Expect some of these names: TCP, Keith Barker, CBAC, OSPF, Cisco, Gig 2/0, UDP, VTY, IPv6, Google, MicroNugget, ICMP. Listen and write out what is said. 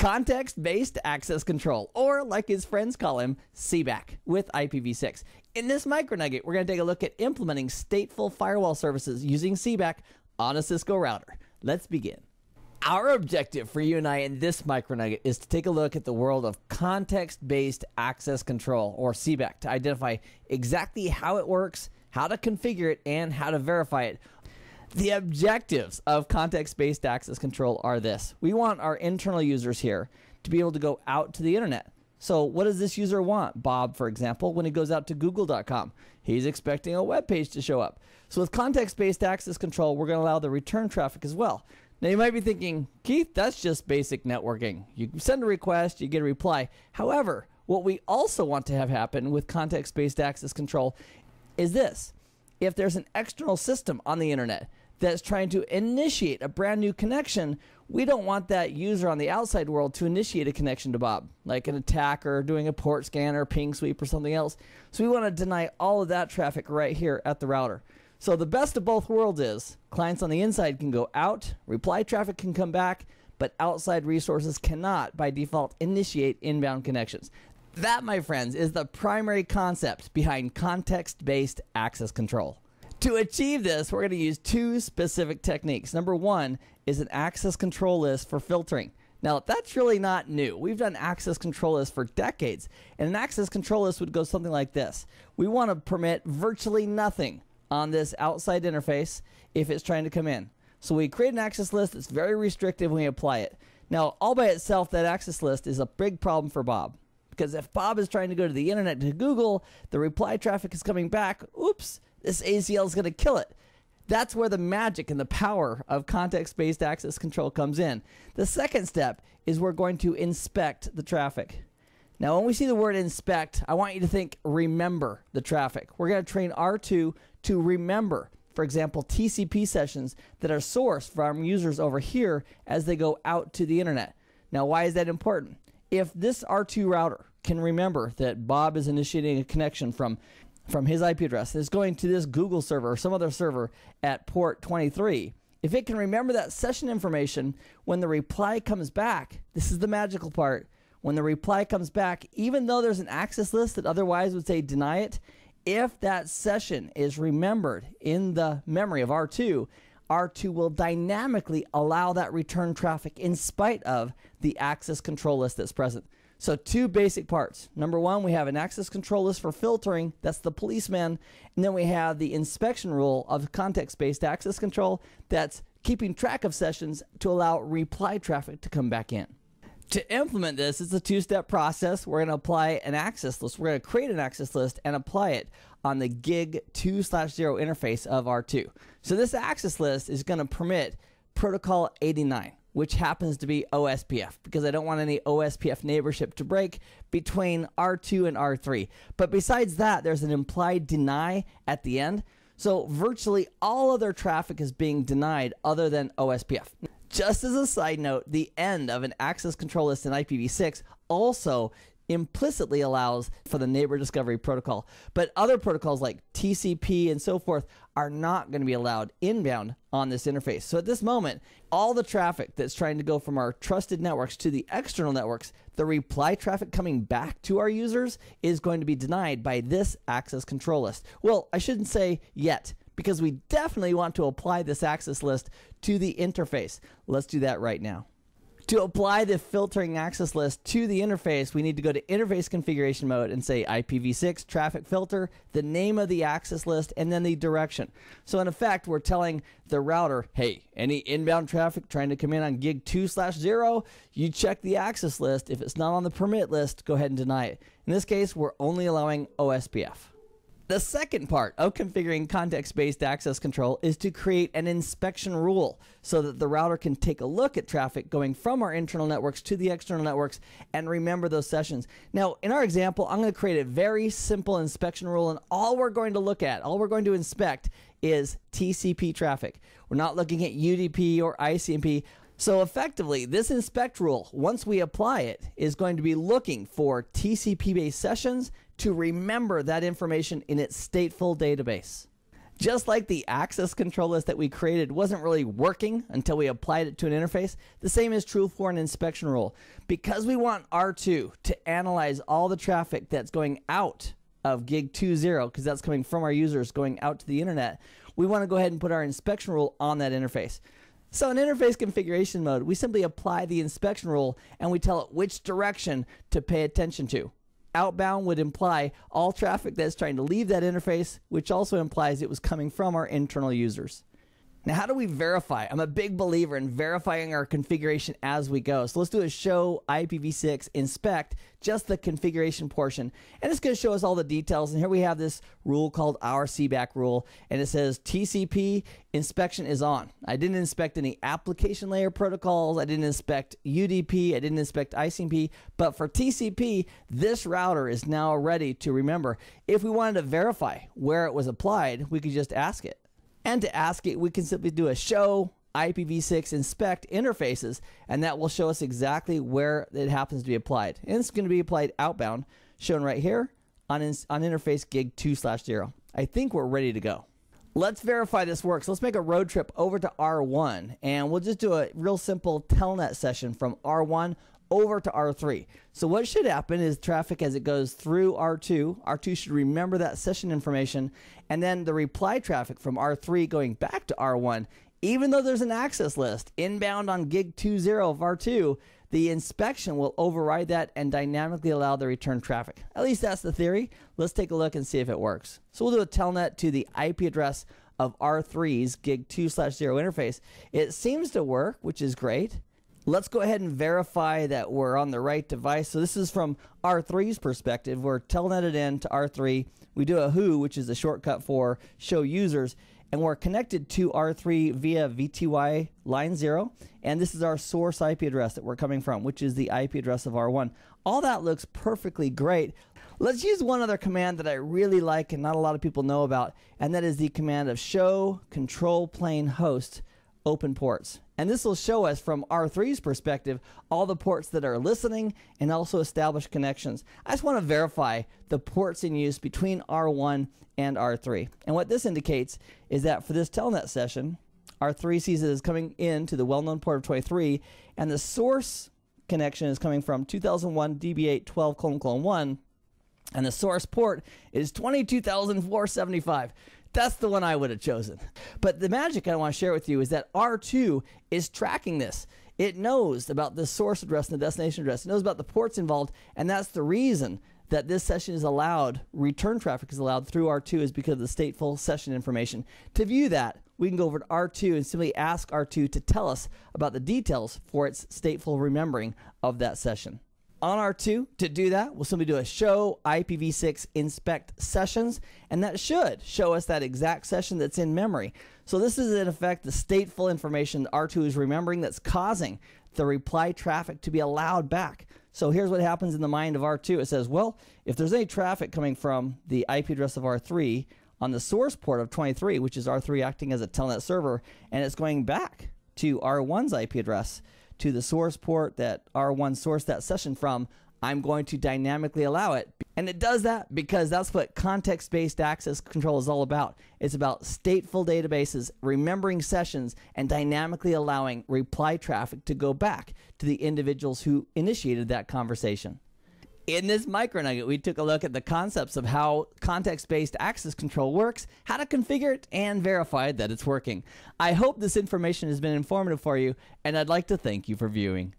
Context-based access control, or like his friends call him, CBAC with IPv6. In this micronugget, we're going to take a look at implementing stateful firewall services using CBAC on a Cisco router. Let's begin. Our objective for you and I in this micronugget is to take a look at the world of context-based access control, or CBAC, to identify exactly how it works, how to configure it, and how to verify it. The objectives of context-based access control are this. We want our internal users here to be able to go out to the internet. So what does this user want? Bob, for example, when he goes out to google.com, he's expecting a web page to show up. So with context-based access control, we're going to allow the return traffic as well. Now you might be thinking, Keith, that's just basic networking. You send a request, you get a reply. However, what we also want to have happen with context-based access control is this. If there's an external system on the internet that's trying to initiate a brand new connection, we don't want that user on the outside world to initiate a connection to Bob, like an attacker doing a port scan or ping sweep or something else. So we want to deny all of that traffic right here at the router. So the best of both worlds is clients on the inside can go out, reply traffic can come back, but outside resources cannot by default initiate inbound connections. That, my friends, is the primary concept behind context-based access control. To achieve this, we're going to use two specific techniques. Number one is an access control list for filtering. Now, that's really not new. We've done access control lists for decades, and an access control list would go something like this. We want to permit virtually nothing on this outside interface if it's trying to come in. So we create an access list that's very restrictive when we apply it. Now, all by itself, that access list is a big problem for Bob, because if Bob is trying to go to the internet to Google, the reply traffic is coming back. Oops, this ACL is going to kill it. That's where the magic and the power of context-based access control comes in. The second step is we're going to inspect the traffic. Now, when we see the word inspect, I want you to think remember the traffic. We're going to train R2 to remember, for example, TCP sessions that are sourced from users over here as they go out to the internet. Now, why is that important? If this R2 router can remember that Bob is initiating a connection from his IP address that's going to this Google server or some other server at port 23, if it can remember that session information, when the reply comes back, this is the magical part, when the reply comes back, even though there's an access list that otherwise would say deny it, if that session is remembered in the memory of R2, R2 will dynamically allow that return traffic in spite of the access control list that's present. So two basic parts. Number one, we have an access control list for filtering. That's the policeman. And then we have the inspection rule of context-based access control that's keeping track of sessions to allow reply traffic to come back in. To implement this, it's a two-step process. We're going to apply an access list. We're going to create an access list and apply it on the Gig 2/0 interface of R2. So this access list is going to permit protocol 89, which happens to be OSPF, because I don't want any OSPF neighborship to break between R2 and R3. But besides that, there's an implied deny at the end. So virtually all other traffic is being denied other than OSPF. Just as a side note, the end of an access control list in IPv6 also implicitly allows for the neighbor discovery protocol. But other protocols like TCP and so forth are not going to be allowed inbound on this interface. So at this moment, all the traffic that's trying to go from our trusted networks to the external networks, the reply traffic coming back to our users is going to be denied by this access control list. Well, I shouldn't say yet, because we definitely want to apply this access list to the interface. Let's do that right now. To apply the filtering access list to the interface, we need to go to interface configuration mode and say IPv6 traffic filter, the name of the access list, and then the direction. So in effect, we're telling the router, hey, any inbound traffic trying to come in on Gig 2/0, you check the access list. If it's not on the permit list, go ahead and deny it. In this case, we're only allowing OSPF. The second part of configuring context-based access control is to create an inspection rule so that the router can take a look at traffic going from our internal networks to the external networks and remember those sessions. Now, in our example, I'm going to create a very simple inspection rule, and all we're going to look at, all we're going to inspect is TCP traffic. We're not looking at UDP or ICMP. So effectively, this inspect rule, once we apply it, is going to be looking for TCP-based sessions to remember that information in its stateful database. Just like the access control list that we created wasn't really working until we applied it to an interface, the same is true for an inspection rule. Because we want R2 to analyze all the traffic that's going out of Gig 2/0, because that's coming from our users going out to the internet, we want to go ahead and put our inspection rule on that interface. So in interface configuration mode, we simply apply the inspection rule and we tell it which direction to pay attention to. Outbound would imply all traffic that's trying to leave that interface, which also implies it was coming from our internal users. Now, how do we verify? I'm a big believer in verifying our configuration as we go. So let's do a show IPv6 inspect, just the configuration portion. And it's going to show us all the details. And here we have this rule called our CBAC rule. And it says TCP inspection is on. I didn't inspect any application layer protocols. I didn't inspect UDP. I didn't inspect ICMP. But for TCP, this router is now ready to remember. If we wanted to verify where it was applied, we could just ask it. And to ask it, we can simply do a show IPv6 inspect interfaces, and that will show us exactly where it happens to be applied. And it's going to be applied outbound, shown right here on interface Gig 2/0. I think we're ready to go. Let's verify this works. Let's make a road trip over to R1, and we'll just do a real simple telnet session from R1 over to R3. So what should happen is traffic as it goes through R2 should remember that session information, and then the reply traffic from R3 going back to R1, even though there's an access list inbound on Gig 2/0 of R2, the inspection will override that and dynamically allow the return traffic. At least that's the theory. Let's take a look and see if it works. So we'll do a telnet to the IP address of R3's Gig 2/0 interface. It seems to work, which is great. Let's go ahead and verify that we're on the right device. So this is from R3's perspective. We're telnetted in to R3. We do a WHO, which is a shortcut for show users, and we're connected to R3 via VTY line 0. And this is our source IP address that we're coming from, which is the IP address of R1. All that looks perfectly great. Let's use one other command that I really like and not a lot of people know about, and that is the command of show control plane host open ports. And this will show us from R3's perspective all the ports that are listening and also establish connections. I just want to verify the ports in use between R1 and R3. And what this indicates is that for this telnet session, R3 sees it as coming in to the well-known port of 23, and the source connection is coming from 2001 DB8 12:1, and the source port is 22,475. That's the one I would have chosen. But the magic I want to share with you is that R2 is tracking this. It knows about the source address and the destination address. It knows about the ports involved, and that's the reason that this session is allowed, return traffic is allowed through R2, is because of the stateful session information. To view that, we can go over to R2 and simply ask R2 to tell us about the details for its stateful remembering of that session. On R2, to do that, we'll simply do a show IPv6 inspect sessions, and that should show us that exact session that's in memory. So this is, in effect, the stateful information that R2 is remembering that's causing the reply traffic to be allowed back. So here's what happens in the mind of R2. It says, well, if there's any traffic coming from the IP address of R3 on the source port of 23, which is R3 acting as a telnet server, and it's going back to R1's IP address, to the source port that R1 sourced that session from, I'm going to dynamically allow it. And it does that because that's what context-based access control is all about. It's about stateful databases remembering sessions and dynamically allowing reply traffic to go back to the individuals who initiated that conversation. In this micro nugget, we took a look at the concepts of how context-based access control works, how to configure it, and verify that it's working. I hope this information has been informative for you, and I'd like to thank you for viewing.